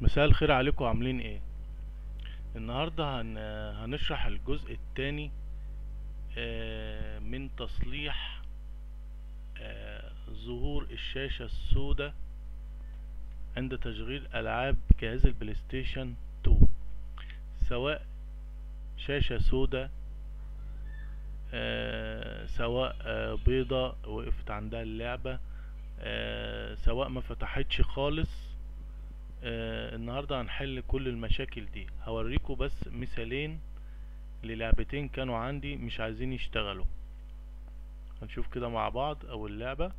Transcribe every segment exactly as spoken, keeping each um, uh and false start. مساء الخير عليكم، عاملين ايه؟ النهاردة هن... هنشرح الجزء الثاني آه من تصليح آه ظهور الشاشة السوداء عند تشغيل ألعاب جهاز البلايستيشن اتنين، سواء شاشة سوداء آه سواء آه بيضة وقفت عندها اللعبة، آه سواء ما فتحتش خالص. آه النهاردة هنحل كل المشاكل دي. هوريكم بس مثالين للعبتين كانوا عندي مش عايزين يشتغلوا، هنشوف كده مع بعض. اول لعبة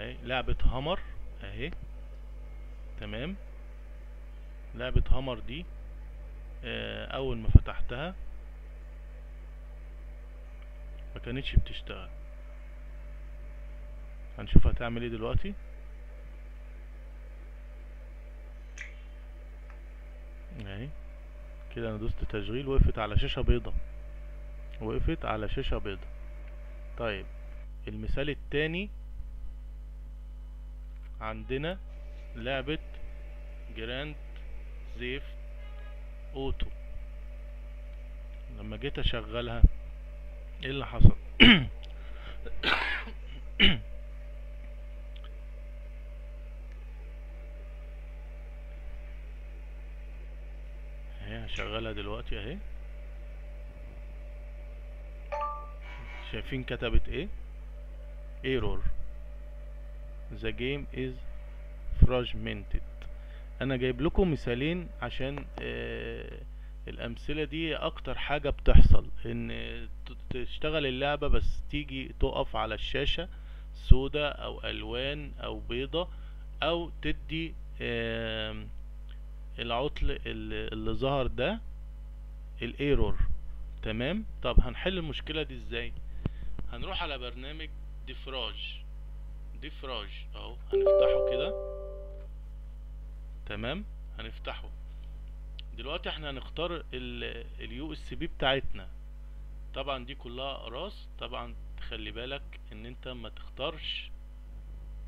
اهي، لعبة هامر اهي، تمام. لعبة هامر دي آه اول ما فتحتها ما كانتش بتشتغل، هنشوف هتعمل ايه دلوقتي. اهي كده انا دوست تشغيل، وقفت على شاشة بيضة، وقفت على شاشة بيضة. طيب المثال التاني عندنا لعبة جراند ثيفت اوتو، لما جيت اشغلها ايه اللي حصل؟ هشغلها دلوقتي اهي، شايفين كتبت ايه؟ ايرور ذا جيم از فراجمنتد. انا جايب لكم مثالين عشان آه الامثله دي اكتر حاجه بتحصل، ان تشتغل اللعبه بس تيجي تقف على الشاشه سودا او الوان او بيضه، او تدي آه العطل اللي ظهر ده الايرور، تمام. طب هنحل المشكله دي ازاي؟ هنروح على برنامج ديفراج، ديفراج اهو، هنفتحه كده، تمام. هنفتحه دلوقتي، احنا هنختار اليو اس بي بتاعتنا. طبعا دي كلها اقراص، طبعا تخلي بالك ان انت ما تختارش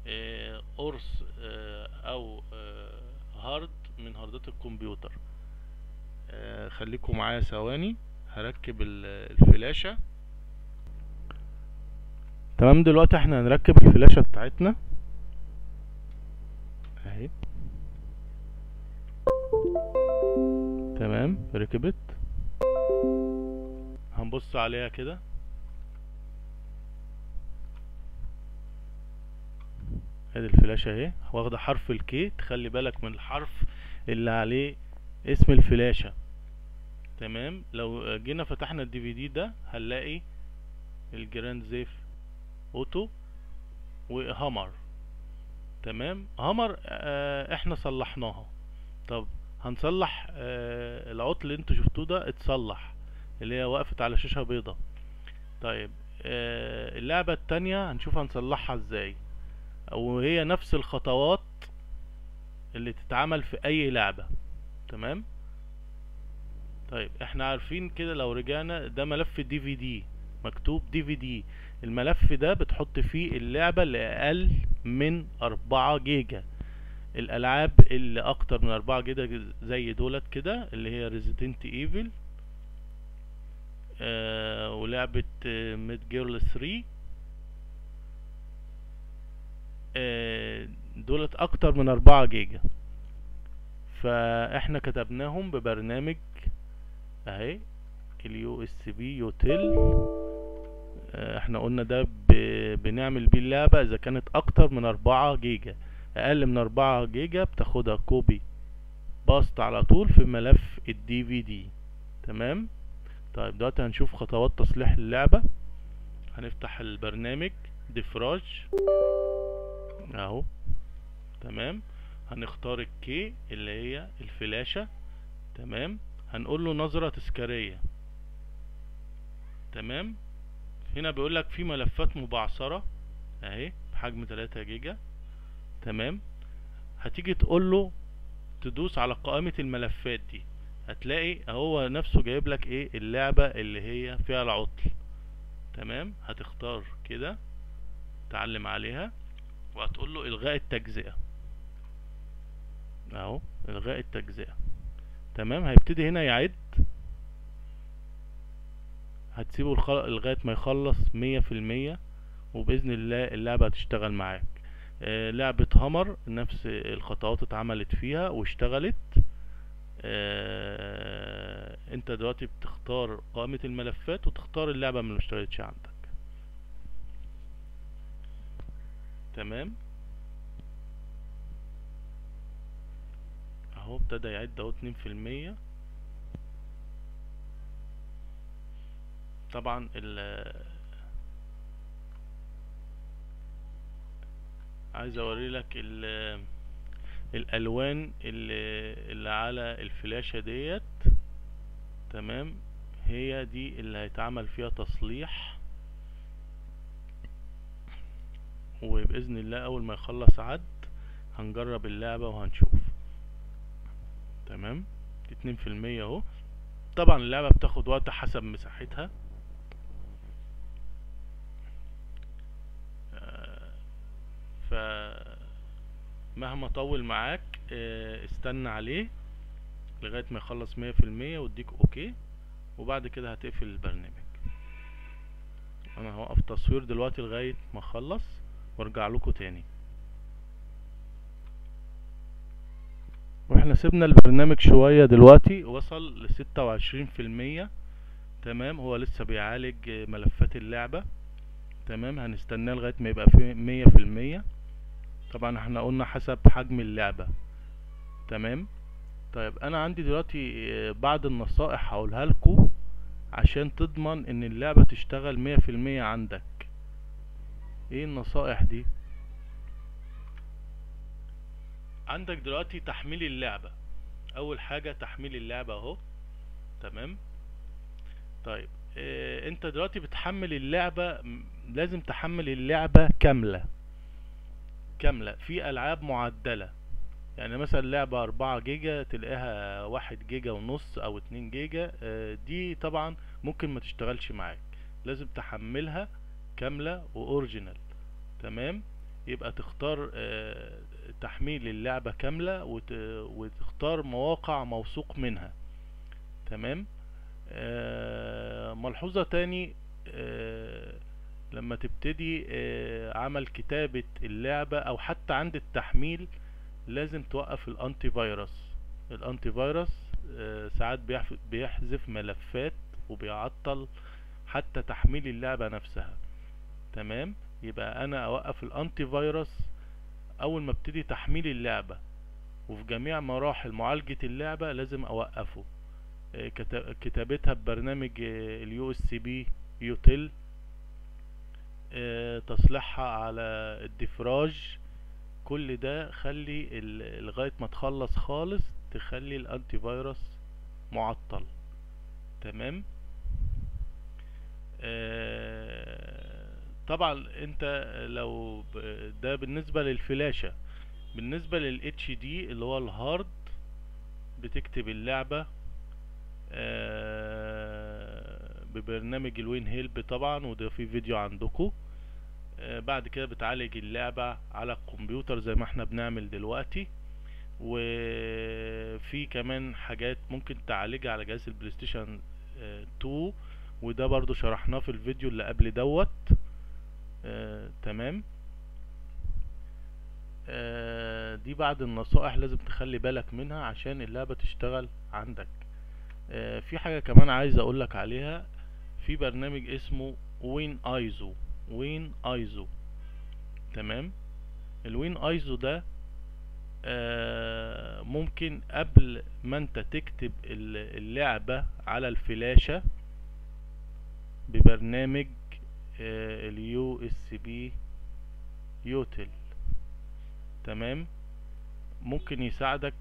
اه قرص اه او اه هارد من هاردات الكمبيوتر. آه خليكم معايا ثواني، هركب الفلاشة، تمام. دلوقتي احنا هنركب الفلاشة بتاعتنا اهي، تمام. ركبت، هنبص عليها كده. ادي الفلاشة اهي، واخده حرف الكي، تخلي بالك من الحرف اللي عليه اسم الفلاشة، تمام. لو جينا فتحنا الدي في دي ده هنلاقي الجراند ثيفت اوتو وهامر، تمام. هامر آه احنا صلحناها. طب هنصلح آه العطل اللي انتوا شفتوه ده، اتصلح، اللي هي وقفت على شاشة بيضة. طيب آه اللعبة التانية هنشوف هنصلحها ازاي، وهي نفس الخطوات اللي تتعمل في اي لعبة، تمام. طيب احنا عارفين كده، لو رجعنا ده ملف دي في دي مكتوب دي في دي، الملف ده بتحط فيه اللعبة اللي اقل من اربعة جيجا، الالعاب اللي اكتر من اربعة جيجا زي دولت كده، اللي هي ريزيدنت ايفل آه ولعبة آه ميد جيرل ثري، دولت اكتر من اربعة جيجا. فاحنا كتبناهم ببرنامج اهي اليو اس بي يوتيل، احنا قلنا ده بنعمل بيه اللعبة اذا كانت اكتر من اربعة جيجا. اقل من اربعة جيجا بتاخدها كوبي باست على طول في ملف الدي في دي، تمام. طيب دلوقتي هنشوف خطوات تصليح اللعبة. هنفتح البرنامج ديفراج اهو، تمام. هنختار الكي اللي هي الفلاشة، تمام. هنقول له نظرة تذكارية، تمام. هنا بيقول لك في ملفات مبعثرة اهي بحجم تلاتة جيجا، تمام. هتيجي تقول له تدوس على قائمة الملفات دي، هتلاقي هو نفسه جايب لك ايه اللعبة اللي هي فيها العطل، تمام. هتختار كده، تعلم عليها، وهتقول له الغاء التجزئة، إلغاء التجزئة. تمام، هيبتدي هنا يعد، هتسيبه لغاية ما يخلص مية في المية وبإذن الله اللعبة هتشتغل معاك. آه لعبة هامر نفس الخطوات اتعملت فيها واشتغلت. آه انت دلوقتي بتختار قائمة الملفات وتختار اللعبة من المشترياتش عندك. تمام، اهو ابتدى يعد اهو اتنين في المية. طبعا ال عايز اوريلك ال الالوان اللي, اللي على الفلاشة ديت. تمام، هي دي اللي هيتعمل فيها تصليح، وباذن الله اول ما يخلص عد هنجرب اللعبة وهنشوف. تمام، اتنين في المية اهو. طبعا اللعبة بتاخد وقت حسب مساحتها، فمهما طول معاك استنى عليه لغاية ما يخلص مية في المية واديك اوكي، وبعد كده هتقفل البرنامج. انا هوقف تصوير دلوقتي لغاية ما اخلص وارجع لكم تاني. واحنا سيبنا البرنامج شوية دلوقتي وصل لستة وعشرين في المية. تمام، هو لسه بيعالج ملفات اللعبة. تمام، هنستناه لغاية ما يبقى في مية في المية. طبعا احنا قلنا حسب حجم اللعبة. تمام، طيب انا عندي دلوقتي بعض النصائح هقولها لكم عشان تضمن ان اللعبة تشتغل مية في المية عندك. ايه النصائح دي؟ عندك دلوقتي تحميل اللعبة، اول حاجة تحميل اللعبة اهو. تمام، طيب اه انت دلوقتي بتحمل اللعبة، لازم تحمل اللعبة كاملة كاملة. في العاب معدلة، يعني مثلا لعبة اربعة جيجا تلاقيها واحد جيجا ونص او اتنين جيجا، اه دي طبعا ممكن ما تشتغلش معاك، لازم تحملها كاملة واورجينال. تمام، يبقى تختار اه تحميل اللعبة كاملة وت... وتختار مواقع موثوق منها. تمام، آه ملحوظة تاني، آه لما تبتدي آه عمل كتابة اللعبة او حتى عند التحميل لازم توقف الانتي فيروس. الانتي فيروس آه ساعات بيحف... بيحذف ملفات وبيعطل حتى تحميل اللعبة نفسها. تمام، يبقى انا اوقف الانتي فيروس اول ما ابتدي تحميل اللعبة، وفي جميع مراحل معالجة اللعبة لازم اوقفه. كتابتها ببرنامج اليو اس بي يوتيل، تصليحها على الديفراج، كل ده خلي لغاية ما تخلص خالص تخلي الانتي فيروس معطل. تمام، طبعا انت لو ده بالنسبة للفلاشة. بالنسبة لل اتش دي اللي هو الهارد، بتكتب اللعبة ببرنامج الوين هيلب طبعا، وده في فيديو عندكم. بعد كده بتعالج اللعبة على الكمبيوتر زي ما احنا بنعمل دلوقتي، وفي كمان حاجات ممكن تعالجها على جهاز البلاي ستيشن اتنين، وده برضو شرحناه في الفيديو اللي قبل دوت. آه، تمام، آه، دي بعض النصائح لازم تخلي بالك منها عشان اللعبة تشتغل عندك. آه، في حاجة كمان عايز اقولك عليها، في برنامج اسمه وين ايزو. وين ايزو تمام، الوين ايزو ده آه، ممكن قبل ما انت تكتب اللعبة على الفلاشة ببرنامج اليو اس بي يوتيل. تمام، ممكن يساعدك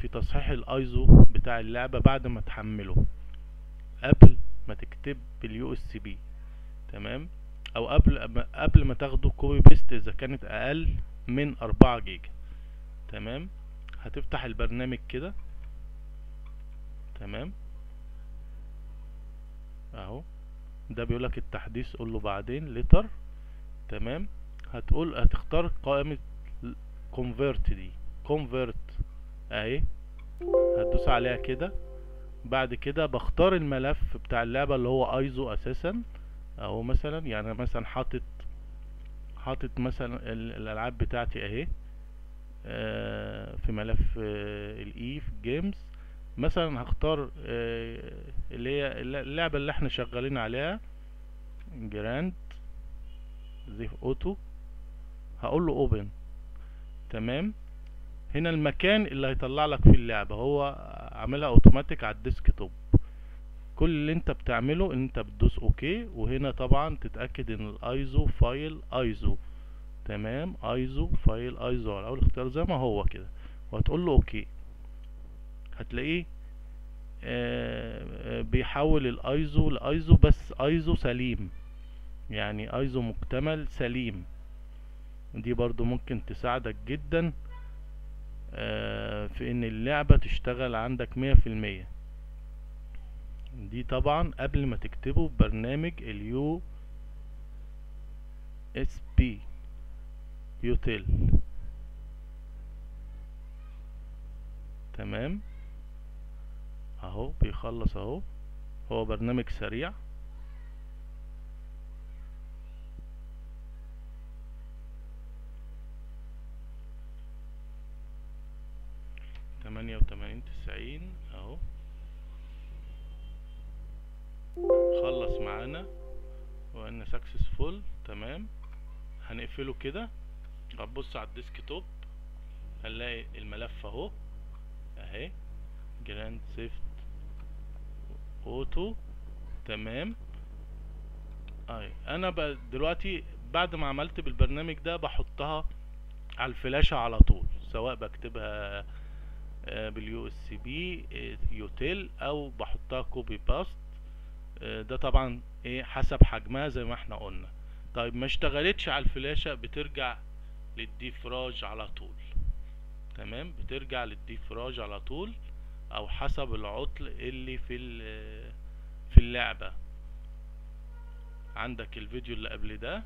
في تصحيح الايزو بتاع اللعبة بعد ما تحمله قبل ما تكتب باليو اس بي. تمام، او قبل قبل ما تاخده كوبي بيست اذا كانت اقل من اربعة جيجا. تمام، هتفتح البرنامج كده. تمام، اهو ده بيقولك التحديث، قوله بعدين لتر. تمام، هتقول هتختار قائمة convert دي، convert اهي هتدوس عليها كده. بعد كده بختار الملف بتاع اللعبة اللي هو ايزو اساسا اهو. مثلا يعني مثلا حاطط حاطط مثلا الالعاب بتاعتي اهي في ملف الاي في جيمز. مثلا هختار اللي هي اللعبة اللي احنا شغالين عليها جراند زيف اوتو، هقول له اوبن. تمام، هنا المكان اللي هيطلع لك فيه اللعبة هو عاملها اوتوماتيك على الديسك توب. كل اللي انت بتعمله ان انت بتدوس اوكي، وهنا طبعا تتأكد ان الايزو فايل ايزو. تمام، ايزو فايل ايزو على اول اختيار زي ما هو كده، وهتقول له اوكي. هتلاقيه آه بيحول الايزو لايزو، بس ايزو سليم، يعني ايزو مكتمل سليم. دي برضو ممكن تساعدك جدا آه في ان اللعبة تشتغل عندك مية في المية. دي طبعا قبل ما تكتبه برنامج اليو اس بي يوتيل. تمام اهو بيخلص اهو، هو برنامج سريع. تمانية وتمانين تسعين اهو، خلص معانا وقلنا سكسسفول. تمام، هنقفله كده. هتبص على الديسك توب هنلاقي الملف اهو اهي جراند ثيفت اوتو. تمام، اهي انا دلوقتي بعد ما عملت بالبرنامج ده بحطها على الفلاشة على طول، سواء بكتبها باليو اس بي يوتيل او بحطها كوبي باست. ده طبعا ايه حسب حجمها زي ما احنا قلنا. طيب ما اشتغلتش على الفلاشة بترجع للديفراج على طول. تمام، بترجع للديفراج على طول او حسب العطل اللي في في اللعبة. عندك الفيديو اللي قبل ده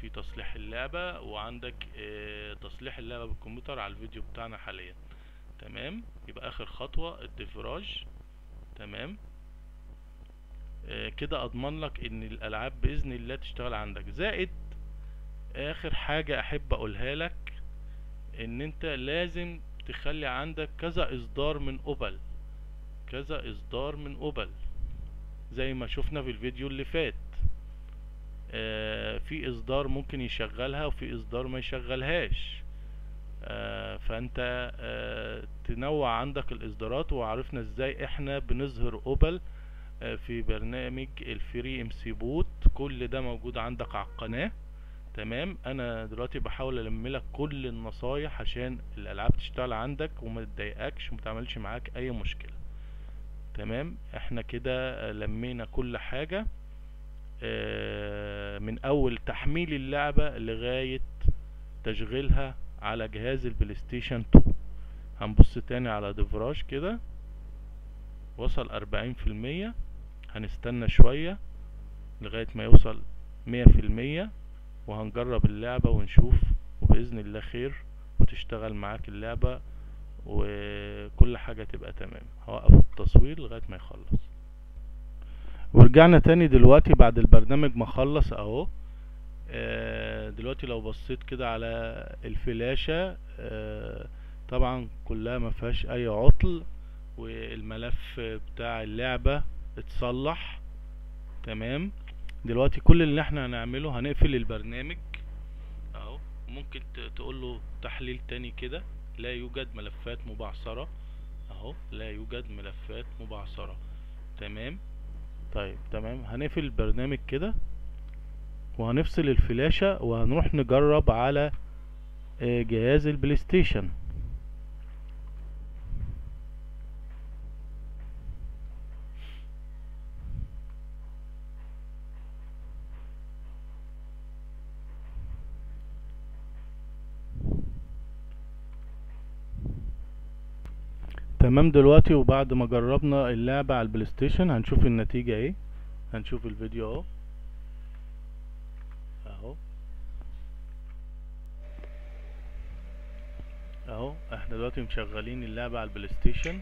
في تصليح اللعبة، وعندك اه تصليح اللعبة بالكمبيوتر على الفيديو بتاعنا حاليا. تمام، يبقى اخر خطوة الديفراج. تمام اه كده اضمن لك ان الالعاب باذن الله تشتغل عندك. زائد اخر حاجة احب اقولها لك، ان انت لازم تخلي عندك كذا اصدار من اوبل، كذا اصدار من اوبل زي ما شفنا في الفيديو اللي فات. آه في اصدار ممكن يشغلها وفي اصدار ما يشغلهاش. آه فانت آه تنوع عندك الاصدارات. وعرفنا ازاي احنا بنظهر اوبل آه في برنامج الفري ام سي بوت. كل ده موجود عندك على القناة. تمام، انا دلوقتي بحاول ألملك كل النصايح عشان الالعاب تشتغل عندك وما تضايقكش وما تعملش معاك اي مشكلة. تمام، احنا كده لمينا كل حاجة اه من اول تحميل اللعبة لغاية تشغيلها على جهاز البلايستيشن اتنين. هنبص تاني على ديفراج كده، وصل اربعين في المية. هنستنى شوية لغاية ما يوصل مية في المية، وهنجرب اللعبة ونشوف، وبإذن الله خير وتشتغل معاك اللعبة وكل حاجة تبقى تمام. هوقف التصوير لغاية ما يخلص. ورجعنا تاني دلوقتي بعد البرنامج ما خلص اهو. دلوقتي لو بصيت كده على الفلاشة طبعا كلها مفيهاش اي عطل، والملف بتاع اللعبة اتصلح. تمام، دلوقتي كل اللي احنا هنعمله هنقفل البرنامج اهو. ممكن تقوله تحليل تاني كده، لا يوجد ملفات مبعثرة اهو، لا يوجد ملفات مبعثرة. تمام، طيب تمام، هنقفل البرنامج كده وهنفصل الفلاشة وهنروح نجرب على جهاز البلايستيشن. تمام، دلوقتي وبعد ما جربنا اللعبة على البلايستيشن هنشوف النتيجة ايه. هنشوف الفيديو اهو اهو اهو احنا دلوقتي مشغلين اللعبة على البلاي ستيشن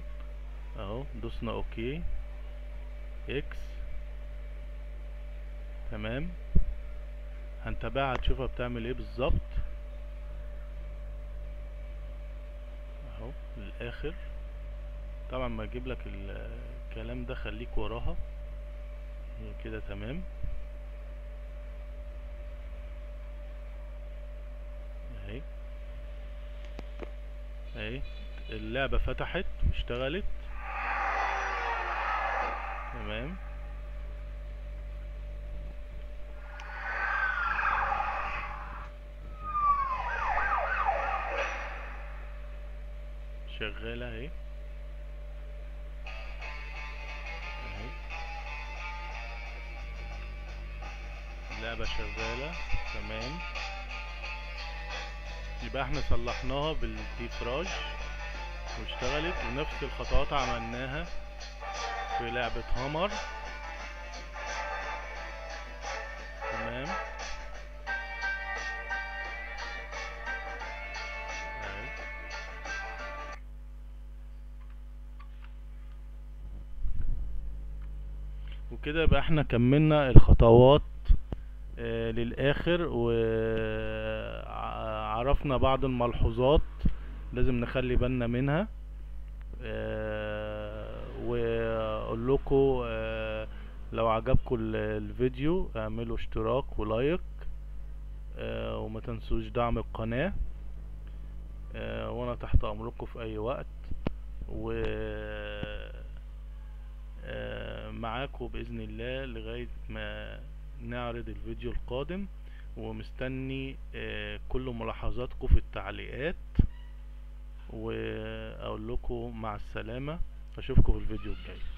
اهو، دوسنا اوكي اكس تمام، هنتابعها تشوفها بتعمل ايه بالظبط اهو للاخر. طبعا ما اجيب لك الكلام ده خليك وراها كده تمام اهي اهي، اللعبة فتحت واشتغلت تمام. شغالة اهي اهي، اللعبة شغالة تمام. يبقى احنا صلحناها بالديفراج واشتغلت، ونفس الخطوات عملناها في لعبة هامر تمام. وكده يبقى احنا كملنا الخطوات اه للاخر، وعرفنا بعض الملحوظات لازم نخلي بالنا منها. اه واقول لكم اه لو عجبكم الفيديو اعملوا اشتراك ولايك، اه وما تنسوش دعم القناة، اه وانا تحت امركم في اي وقت، و معاكم بإذن الله لغاية ما نعرض الفيديو القادم. ومستني كل ملاحظاتكم في التعليقات، وأقول لكم مع السلامة، أشوفكم في الفيديو الجاي.